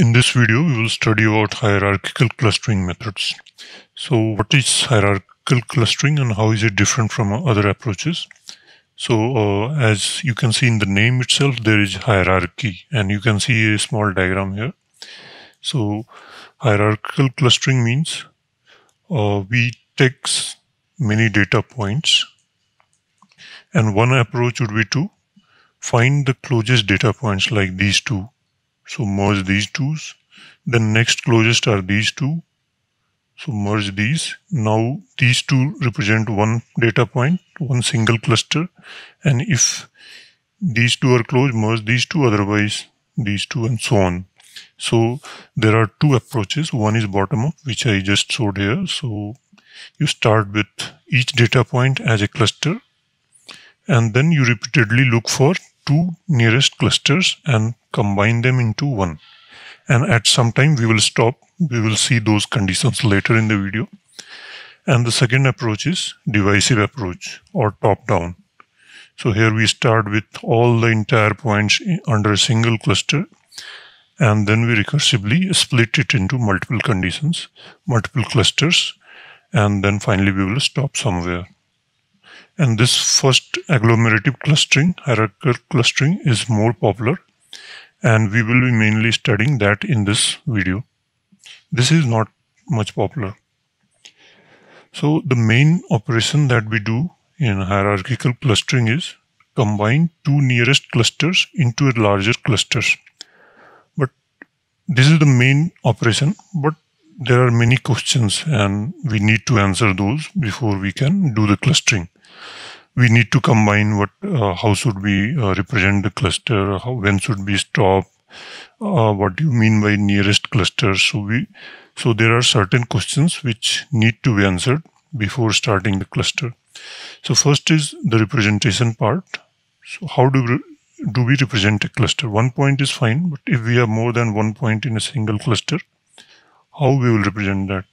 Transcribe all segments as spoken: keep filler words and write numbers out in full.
In this video, we will study about hierarchical clustering methods. So what is hierarchical clustering and how is it different from other approaches? So uh, as you can see in the name itself, there is hierarchy, and you can see a small diagram here. So hierarchical clustering means uh, we take many data points, and one approach would be to find the closest data points like these two. So merge these two. Then next closest are these two. So merge these. Now these two represent one data point, one single cluster. And if these two are close, merge these two, otherwise these two, and so on. So there are two approaches. One is bottom up, which I just showed here. So you start with each data point as a cluster, and then you repeatedly look for two nearest clusters and combine them into one. And at some time we will stop. We will see those conditions later in the video. And the second approach is divisive approach or top down. So here we start with all the entire points under a single cluster, and then we recursively split it into multiple conditions, multiple clusters, and then finally we will stop somewhere. And this first agglomerative clustering, hierarchical clustering, is more popular, and we will be mainly studying that in this video. This is not much popular. So the main operation that we do in hierarchical clustering is combine two nearest clusters into a larger clusters. But this is the main operation, but there are many questions and we need to answer those before we can do the clustering. We need to combine what, uh, how should we uh, represent the cluster, how, when should we stop, uh, what do you mean by nearest cluster. So we, so there are certain questions which need to be answered before starting the cluster. So first is the representation part. So how do we do we represent a cluster? One point is fine, but if we have more than one point in a single cluster, how we will represent that?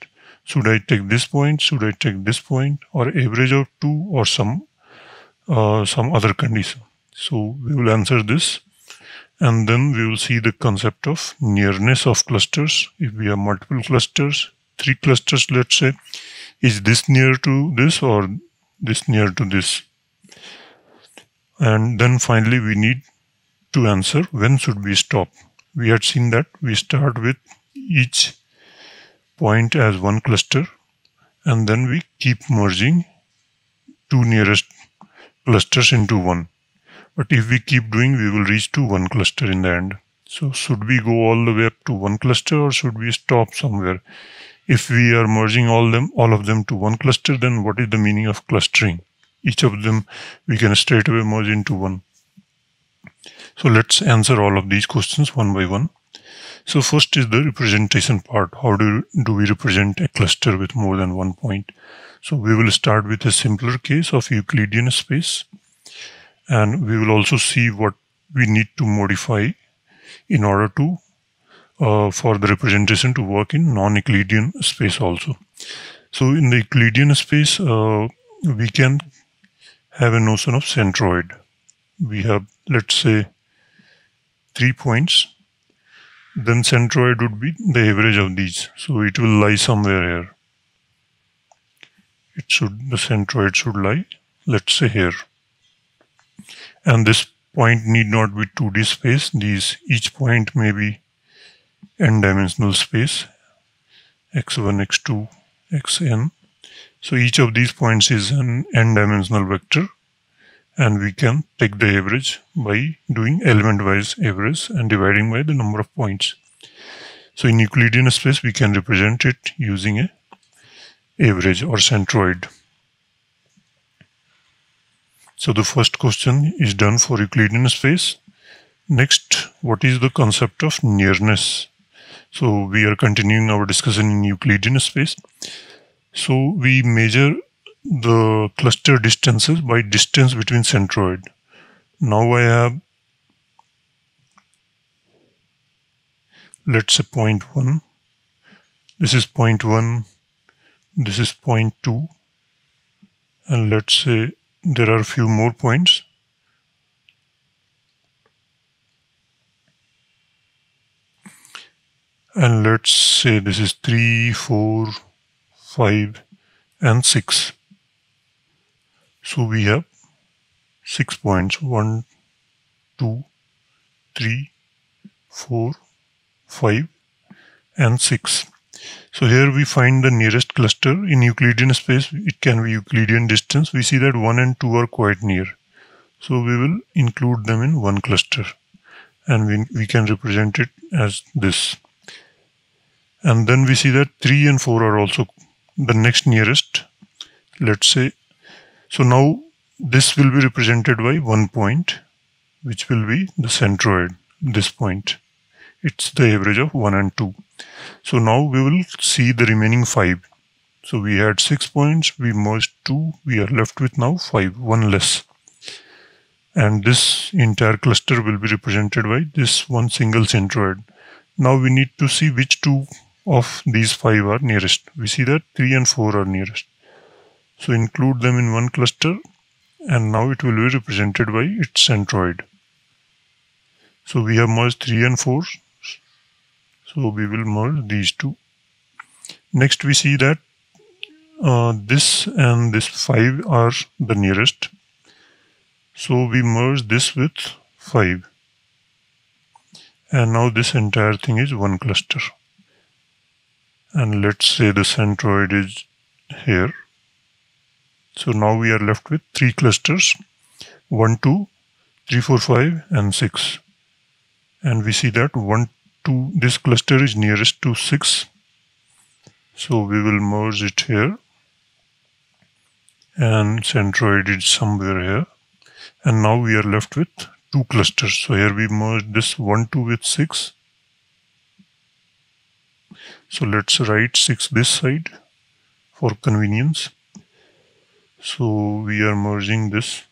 Should I take this point? Should I take this point? Or average of two, or some uh, some other condition? So we will answer this, and then we will see the concept of nearness of clusters. If we have multiple clusters, three clusters, let's say, is this near to this or this near to this? And then finally we need to answer when should we stop. We had seen that we start with each point as one cluster, and then we keep merging two nearest clusters into one. But if we keep doing, we will reach to one cluster in the end. So should we go all the way up to one cluster, or should we stop somewhere? If we are merging all them, all of them to one cluster, then what is the meaning of clustering? Each of them we can straight away merge into one. So let's answer all of these questions one by one. So first is the representation part. How do, do we represent a cluster with more than one point? So we will start with a simpler case of Euclidean space, and we will also see what we need to modify in order to uh, for the representation to work in non-Euclidean space also. So in the Euclidean space, uh, we can have a notion of centroid. We have, let's say, three points. Then centroid would be the average of these. So it will lie somewhere here. It should, the centroid should lie, let's say, here. And this point need not be two D space. These, each point may be n-dimensional space, x one, x two, xn. So each of these points is an n-dimensional vector, and we can take the average by doing element-wise average and dividing by the number of points. So in Euclidean space, we can represent it using a average or centroid. So the first question is done for Euclidean space. Next, what is the concept of nearness? So we are continuing our discussion in Euclidean space. So we measure the cluster distances by distance between centroid. Now I have, let's say, point one. This is point one. This is point two. And let's say there are a few more points. and let's say this is three, four, five and six. So we have six points, one, two, three, four, five and six. So here we find the nearest cluster in Euclidean space. It can be Euclidean distance. We see that one and two are quite near. So we will include them in one cluster, and we, we can represent it as this. And then we see that three and four are also the next nearest, let's say. So now this will be represented by one point, which will be the centroid, this point. It's the average of one and two. So now we will see the remaining five. So we had six points, we merged two, we are left with now five, one less. And this entire cluster will be represented by this one single centroid. Now we need to see which two of these five are nearest. We see that three and four are nearest. So include them in one cluster, and now it will be represented by its centroid. So we have merged three and four. So we will merge these two. Next we see that uh, this and this five are the nearest. So we merge this with five. And now this entire thing is one cluster. And let's say the centroid is here. So now we are left with three clusters, one, two, three, four, five and six. And we see that one, two, this cluster is nearest to six. So we will merge it here. And centroid is somewhere here. And now we are left with two clusters. So here we merge this one, two with six. So let's write six this side for convenience. So we are merging this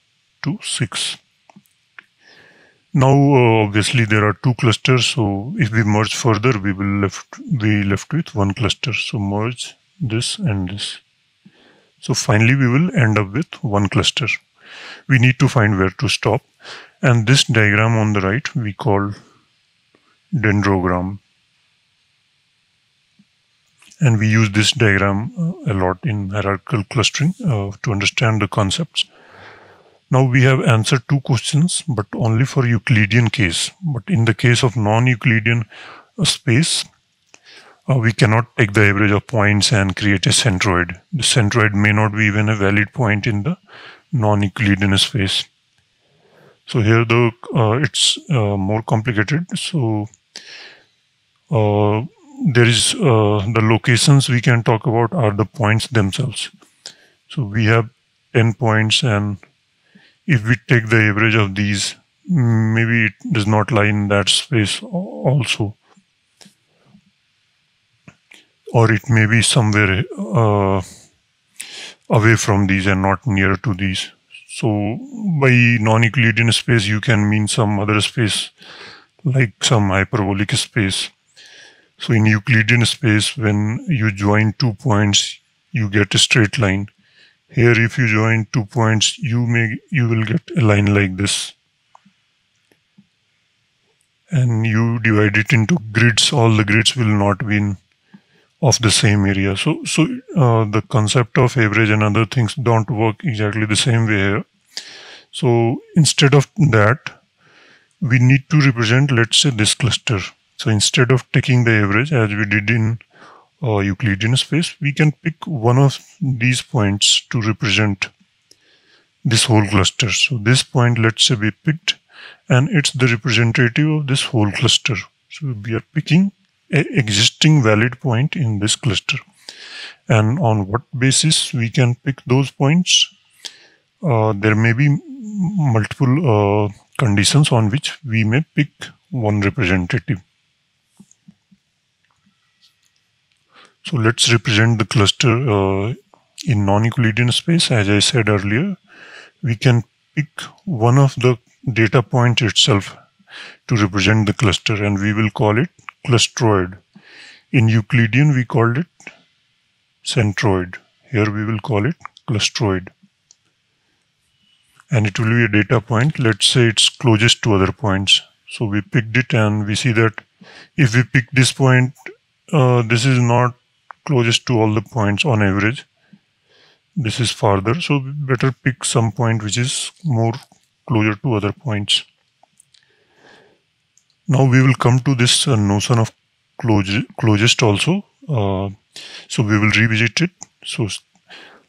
to six. Now uh, obviously there are two clusters. So if we merge further, we will left be left with one cluster. So merge this and this. So finally we will end up with one cluster. We need to find where to stop, and this diagram on the right we call dendrogram, and we use this diagram a lot in hierarchical clustering uh, to understand the concepts. Now we have answered two questions, but only for Euclidean case. But in the case of non-Euclidean space, Uh, we cannot take the average of points and create a centroid. The centroid may not be even a valid point in the non-Euclidean space. So here though uh, it's uh, more complicated. So uh, there is uh, the locations we can talk about are the points themselves. So we have ten points, and if we take the average of these, maybe it does not lie in that space also. Or it may be somewhere uh, away from these and not near to these. So by non-Euclidean space, you can mean some other space, like some hyperbolic space. So in Euclidean space, when you join two points, you get a straight line. Here, if you join two points, you may you will get a line like this. And you divide it into grids. All the grids will not be in of the same area. So, so uh, the concept of average and other things don't work exactly the same way here. So instead of that, we need to represent, let's say, this cluster. So instead of taking the average as we did in uh, Euclidean space, we can pick one of these points to represent this whole cluster. So this point, let's say, we picked, and it's the representative of this whole cluster. So we are picking existing valid point in this cluster, and on what basis we can pick those points, uh, there may be multiple uh, conditions on which we may pick one representative. So let's represent the cluster uh, in non-Euclidean space. As I said earlier, we can pick one of the data points itself to represent the cluster, and we will call it clusteroid. In Euclidean we called it centroid. Here we will call it clusteroid, and it will be a data point. Let's say it's closest to other points. So we picked it, and we see that if we pick this point, uh, this is not closest to all the points on average. This is farther, so better pick some point which is more closer to other points. Now we will come to this uh, notion of close, closest also. Uh, so we will revisit it. So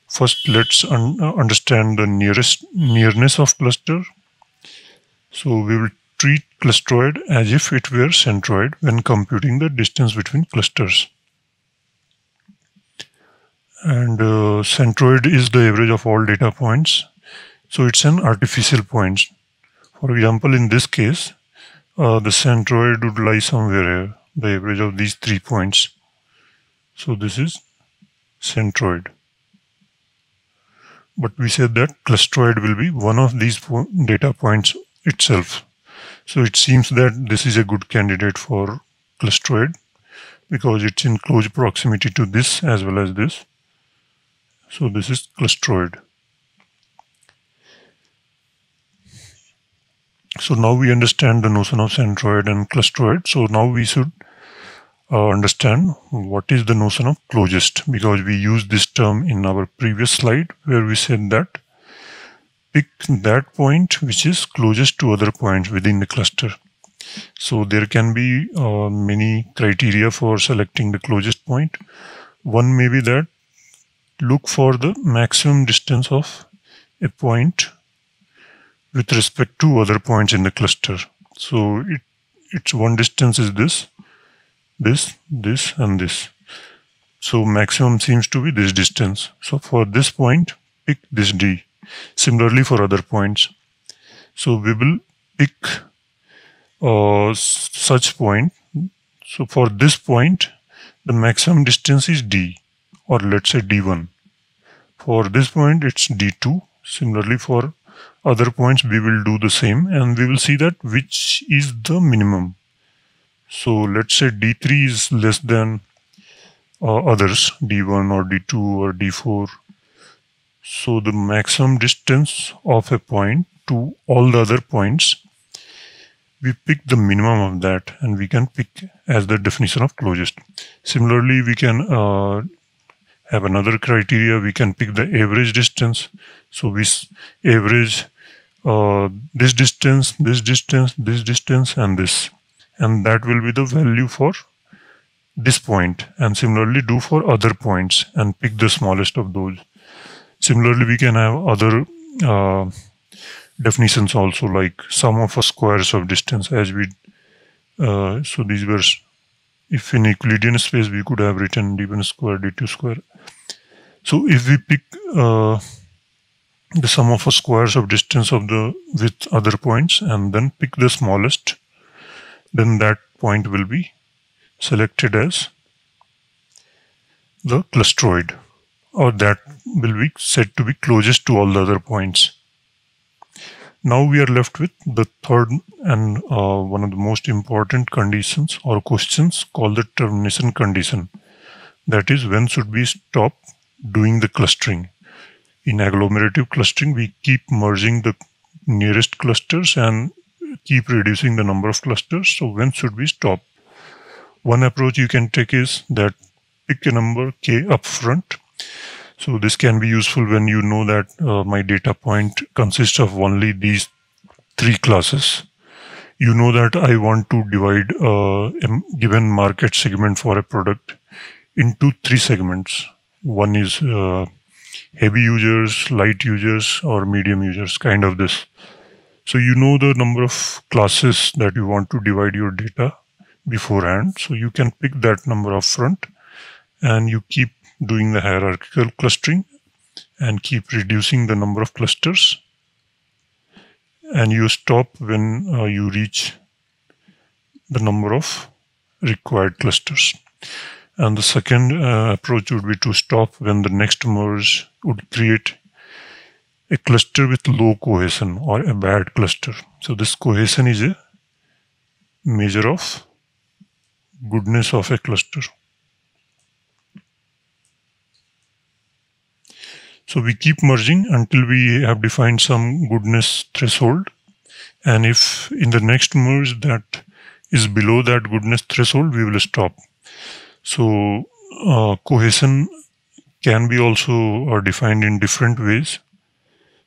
first let's un understand the nearest nearness of cluster. So we will treat clusteroid as if it were centroid when computing the distance between clusters. And uh, centroid is the average of all data points. So it's an artificial point. For example, in this case, uh, the centroid would lie somewhere here, the average of these three points. So this is centroid. But we said that clusteroid will be one of these data points itself. So it seems that this is a good candidate for clusteroid because it's in close proximity to this as well as this. So this is clusteroid. So now we understand the notion of centroid and clusteroid. So now we should uh, understand what is the notion of closest, because we used this term in our previous slide where we said that pick that point which is closest to other points within the cluster. So there can be uh, many criteria for selecting the closest point. One may be that look for the maximum distance of a point with respect to other points in the cluster. So it, it's one distance is this, this, this and this. So maximum seems to be this distance. So for this point, pick this D. Similarly for other points, so we will pick uh, such point. So for this point the maximum distance is D, or let's say D one. For this point it's D two. Similarly for other points we will do the same, and we will see that which is the minimum. So let's say D three is less than uh, others, D one or D two or D four. So the maximum distance of a point to all the other points, we pick the minimum of that, and we can pick as the definition of closest. Similarly, we can uh, have another criteria. We can pick the average distance. So we average uh, this distance, this distance, this distance, and this. And that will be the value for this point. And similarly do for other points and pick the smallest of those. Similarly, we can have other uh, definitions also, like sum of squares of distance, as we, uh, so these were, if in Euclidean space, we could have written d one square, d two square. So if we pick uh, the sum of squares of distance of the, with other points, and then pick the smallest, then that point will be selected as the clusteroid, or that will be said to be closest to all the other points. Now we are left with the third and uh, one of the most important conditions or questions, called the termination condition. That is, when should we stop doing the clustering? In agglomerative clustering, we keep merging the nearest clusters and keep reducing the number of clusters. So when should we stop? One approach you can take is that pick a number K up front. So this can be useful when you know that uh, my data point consists of only these three classes. You know that I want to divide uh, a given market segment for a product into three segments. One is uh, heavy users, light users, or medium users, kind of this. So you know the number of classes that you want to divide your data beforehand. So you can pick that number upfront, and you keep doing the hierarchical clustering and keep reducing the number of clusters, and you stop when uh, you reach the number of required clusters. And the second uh, approach would be to stop when the next merge would create a cluster with low cohesion, or a bad cluster. So this cohesion is a measure of goodness of a cluster. So we keep merging until we have defined some goodness threshold, and if in the next merge that is below that goodness threshold, we will stop. So uh, cohesion can be also uh, defined in different ways.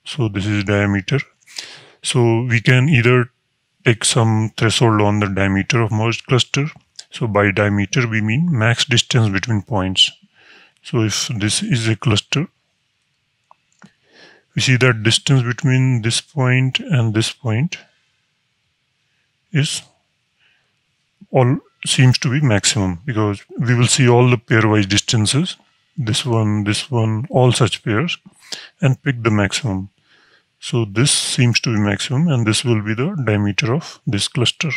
So this is diameter. So we can either take some threshold on the diameter of merged cluster. So by diameter we mean max distance between points. So if this is a cluster, we see that distance between this point and this point is all seems to be maximum, because we will see all the pairwise distances, this one, this one, all such pairs, and pick the maximum. So this seems to be maximum, and this will be the diameter of this cluster.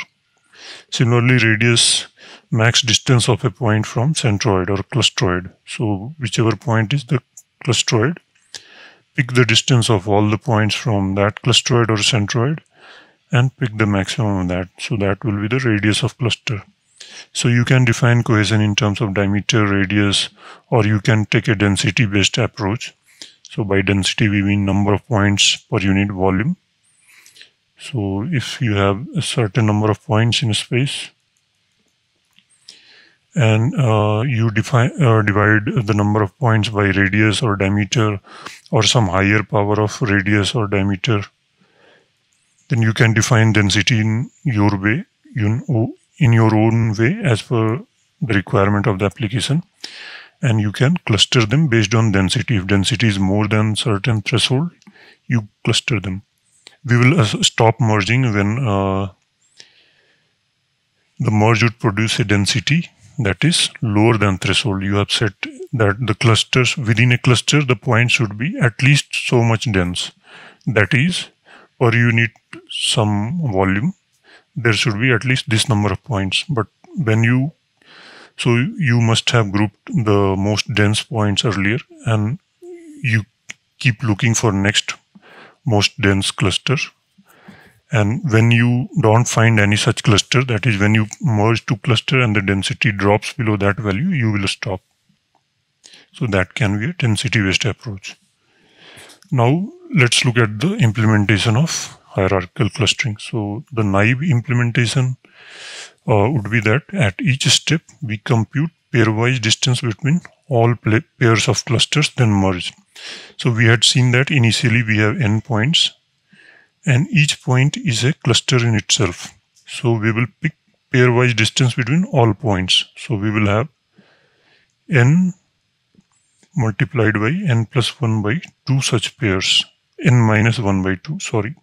Similarly, radius, max distance of a point from centroid or clusteroid. So whichever point is the clusteroid, pick the distance of all the points from that clusteroid or centroid and pick the maximum of that. So that will be the radius of cluster. So you can define cohesion in terms of diameter, radius, or you can take a density based approach. So by density we mean number of points per unit volume. So if you have a certain number of points in a space and uh, you define uh, divide the number of points by radius or diameter or some higher power of radius or diameter, then you can define density in your way, you know, in your own way as per the requirement of the application, and you can cluster them based on density. If density is more than certain threshold, you cluster them. We will stop merging when uh, the merge would produce a density that is lower than threshold. You have said that the clusters within a cluster, the points should be at least so much dense, that is, per unit some volume there should be at least this number of points. But when you, so you must have grouped the most dense points earlier, and you keep looking for next most dense cluster, and when you don't find any such cluster, that is when you merge two clusters and the density drops below that value, you will stop. So that can be a density based approach. Now let's look at the implementation of hierarchical clustering. So the naive implementation uh, would be that at each step we compute pairwise distance between all pairs of clusters, then merge. So we had seen that initially we have n points and each point is a cluster in itself. So we will pick pairwise distance between all points. So we will have n multiplied by n plus one by two such pairs, n minus one by two, sorry.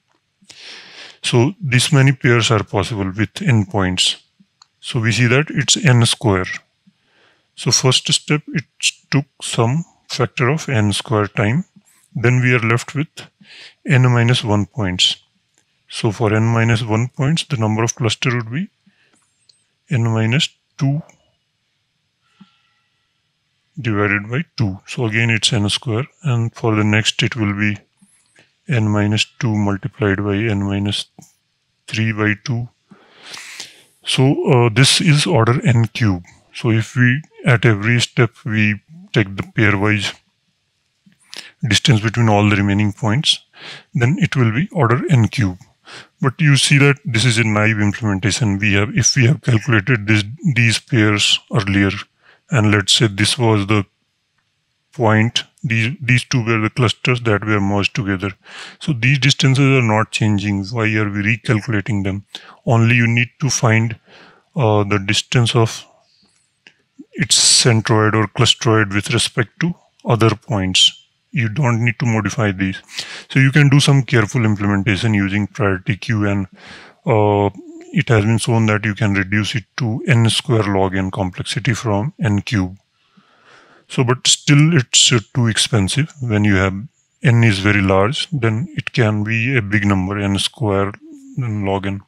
So this many pairs are possible with n points. So we see that it's n square. So first step, it took some factor of n square time. Then we are left with n minus one points. So for n minus one points, the number of cluster would be n minus two divided by two. So again, it's n square. And for the next, it will be n minus two multiplied by n minus three by two. So uh, this is order n cube. So if we, at every step, we take the pairwise distance between all the remaining points, then it will be order n cube. But you see that this is a naive implementation. We have, if we have calculated this, these pairs earlier, and let's say this was the point, these, these two were the clusters that were merged together. So these distances are not changing. Why are we recalculating them? Only you need to find uh, the distance of its centroid or clusteroid with respect to other points. You don't need to modify these. So you can do some careful implementation using priority queue, and uh, it has been shown that you can reduce it to n square log n complexity from n cube. So but still it's uh, too expensive. When you have n is very large, then it can be a big number, n square log n.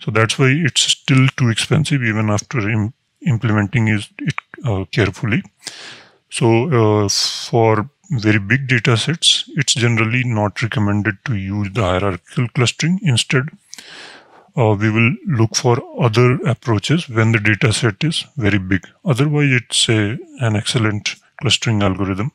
So that's why it's still too expensive even after im implementing is it uh, carefully. So uh, for very big data sets, it's generally not recommended to use the hierarchical clustering. Instead, uh, we will look for other approaches when the data set is very big. Otherwise, it's a, an excellent clustering algorithm.